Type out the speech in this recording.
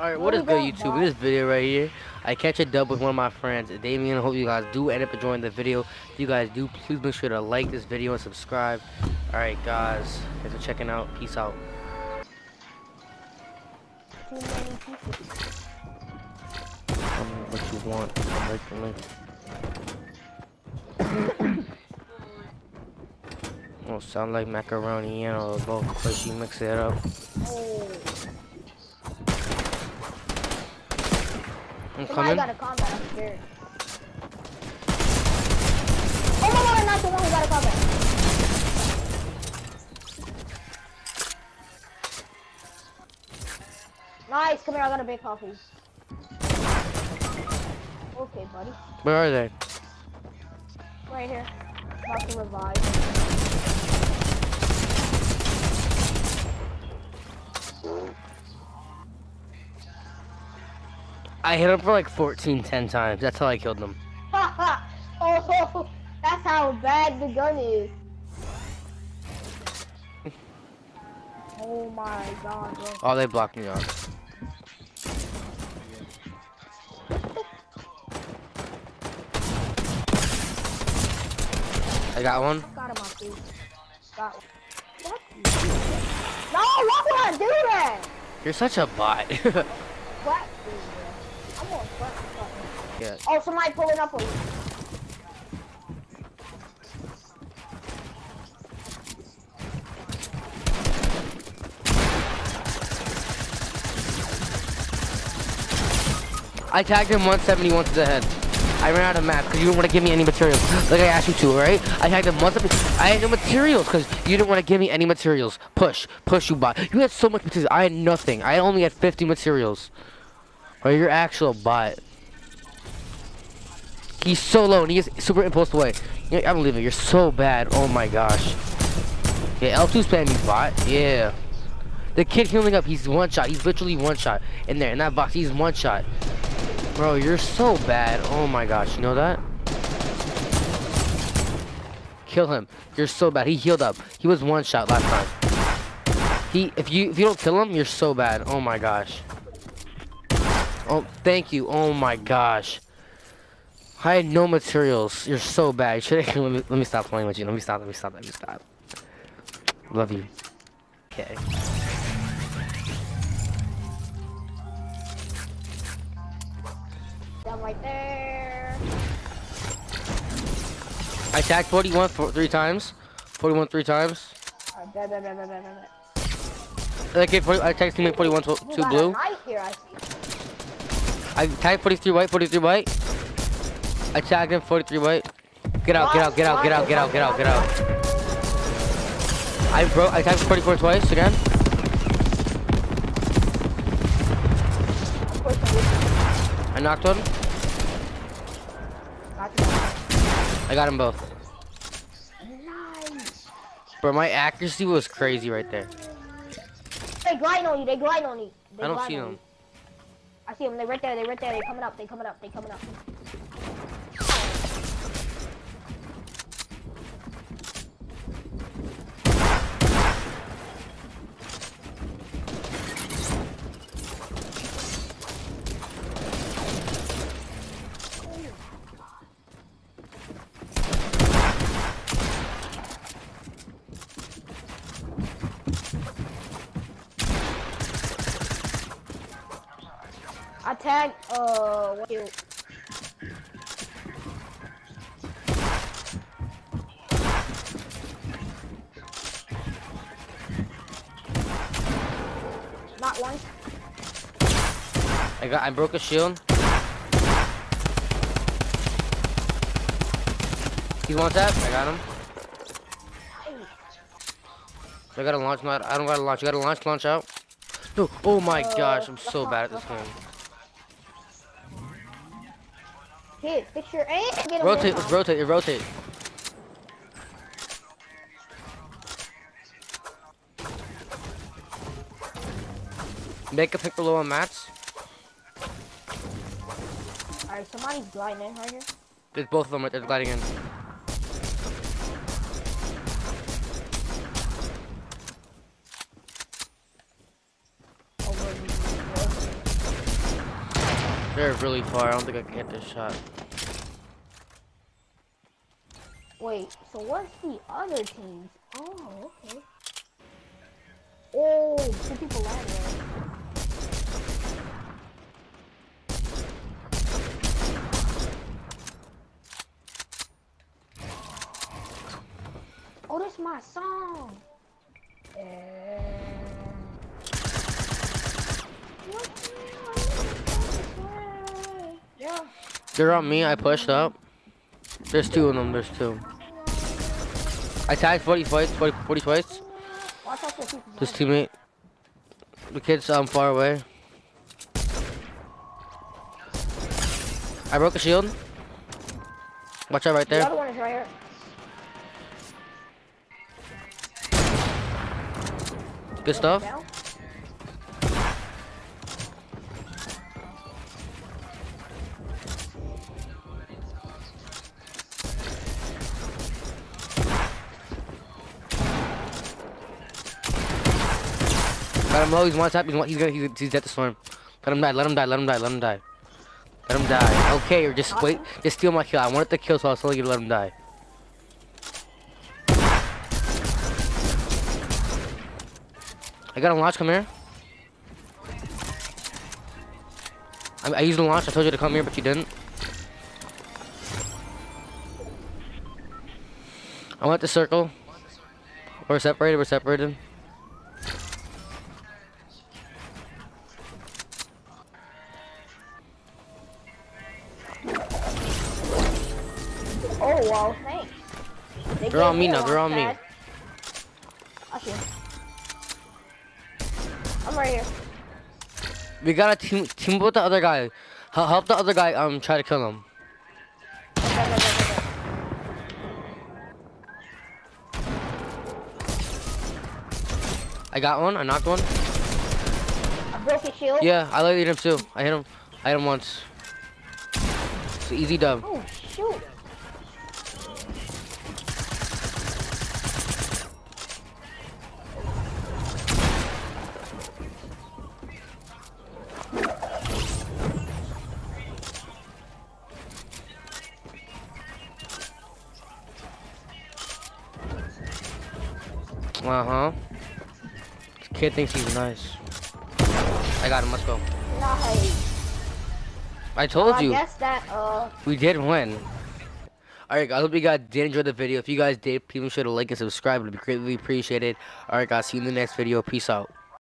Alright, what is good YouTube? In this video right here, I catch a dub with one of my friends, Damion. I hope you guys do end up enjoying the video. If you guys do, please make sure to like this video and subscribe. Alright guys, thanks for checking out. Peace out. Tell me what you want. I like the link. Don't sound like macaroni and all both, but you mix it up. I'm coming. Got a combat upstairs. Oh my god, I'm not the one who got a combat. Nice, come here, I got a big coffee. Okay, buddy. Where are they? Right here. About to revive. I hit him for like 10 times. That's how I killed him. Oh, that's how bad the gun is. Oh my god, bro. Oh, they blocked me off. I got one. Got him off, dude. Got one. No, why would I do that? You're such a bot. What? Yeah. Oh, somebody pulling up on you. I tagged him 171 to the head. I ran out of map because you didn't want to give me any materials. Like I asked you to, right? I tagged him 171. I had no materials because you didn't want to give me any materials. Push. Push, you bot. You had so much materials. I had nothing. I only had 50 materials. Or your actual bot. He's so low and he is super impulse away. I'm leaving. You're so bad. Oh my gosh. Yeah, L2's playing me, bot. Yeah. The kid healing up, he's one shot. He's literally one shot. In there, in that box, he's one shot. Bro, you're so bad. Oh my gosh. You know that? Kill him. You're so bad. He healed up. He was one shot last time. If you don't kill him, you're so bad. Oh my gosh. Oh, thank you. Oh my gosh. I had no materials. You're so bad. Let me stop playing with you. Let me stop. Love you. Okay. Down right there. I attacked 41 three times. 41 three times. Okay, I attacked teammate 41 to two blue. I tagged 43 white, 43 white. I tagged him 43 white. Get out. I tagged 44 twice again. I knocked one. I got them both. Nice. Bro, my accuracy was crazy right there. They glide on you, I don't see them. I see them, they're right there, they're coming up, I tagged, wait. Not one. I broke a shield. He wants that? I got him. I got a launch mod. I don't got a launch. You got a launch out? No. Oh my gosh, I'm so bad at this game. Hit, fix your aim. Get rotate, let's rotate, Make a pick below on mats. Alright, somebody's gliding in right here. There's both of them right there gliding in. They're really far. I don't think I can hit this shot. Wait, so what's the other team? Oh, okay. Oh, two people out there. Oh, that's my song. Yeah. They're on me. I pushed up. There's two of them. I tagged 40 twice. This teammate. The kid's far away. I broke a shield. Watch out right there. The other one is right here. Good stuff. Got him low. He's one tap. He's at the storm. Let him die. Let him die. Okay, or just wait. Just steal my kill. I wanted the kill, so I was only gonna let him die. I got a launch, come here. I used a launch, I told you to come here, but you didn't. I went to circle. We're separated, Oh, wow, thanks. They're on me now, Okay. I'm right here. We gotta team up with the other guy. Help the other guy try to kill him. Okay. I got one, I knocked one. I broke his shield. Yeah, I literally hit him too. I hit him once. It's an easy dub. Oh shoot. This kid thinks he's nice. I got him, let's go. Nice. I told you. I guess that, we did win. Alright guys, I hope you guys did enjoy the video. If you guys did, please make sure to like and subscribe. It would be greatly appreciated. Alright guys, see you in the next video. Peace out.